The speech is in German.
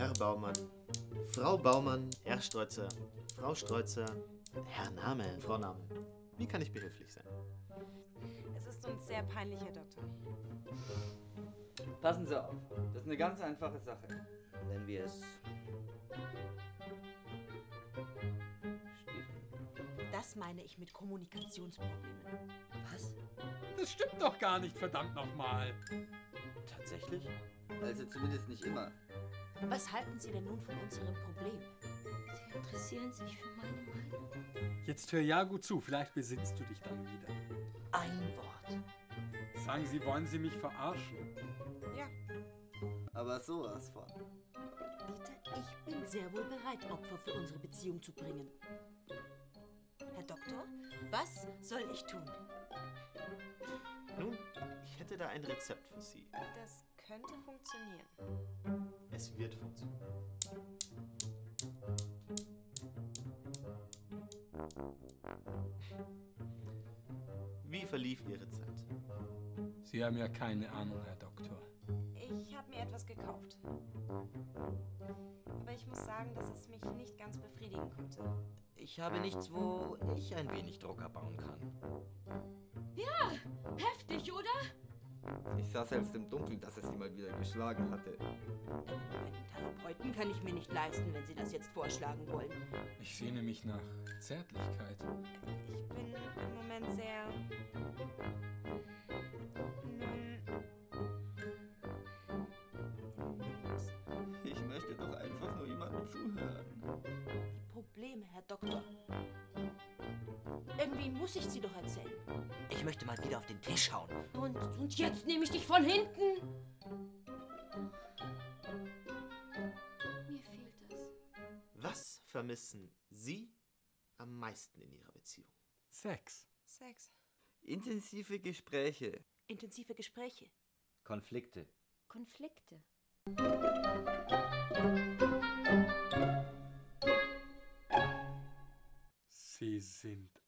Herr Baumann, Frau Baumann, Herr Streuzer, Frau Streuzer, Herr Name, Frau Name. Wie kann ich behilflich sein? Es ist uns sehr peinlich, Herr Doktor. Passen Sie auf, das ist eine ganz einfache Sache. Wenn wir es... Das meine ich mit Kommunikationsproblemen. Was? Das stimmt doch gar nicht, verdammt nochmal. Tatsächlich? Also zumindest nicht immer. Was halten Sie denn nun von unserem Problem? Sie interessieren sich für meine Meinung. Jetzt hör ja gut zu, vielleicht besinnst du dich dann wieder. Ein Wort. Sagen Sie, wollen Sie mich verarschen? Ja. Aber sowas von. Dieter, ich bin sehr wohl bereit, Opfer für unsere Beziehung zu bringen. Herr Doktor, was soll ich tun? Nun, ich hätte da ein Rezept für Sie. Das könnte funktionieren. Es wird funktionieren. Wie verlief Ihre Zeit? Sie haben ja keine Ahnung, Herr Doktor. Ich habe mir etwas gekauft. Aber ich muss sagen, dass es mich nicht ganz befriedigen konnte. Ich habe nichts, wo ich ein wenig Druck abbauen kann. Ja, heftig, oder? Ich sah selbst im Dunkeln, dass es sie mal wieder geschlagen hatte. Einen Therapeuten kann ich mir nicht leisten, wenn Sie das jetzt vorschlagen wollen. Ich sehne mich nach Zärtlichkeit. Ich bin im Moment sehr... Ich möchte doch einfach nur jemandem zuhören. Die Probleme, Herr Doktor. Irgendwie muss ich sie doch erzählen. Ich möchte mal wieder auf den Tisch hauen. Und jetzt nehme ich dich von hinten. Mir fehlt es. Was vermissen Sie am meisten in Ihrer Beziehung? Sex. Sex. Intensive Gespräche. Intensive Gespräche. Konflikte. Konflikte. Sie sind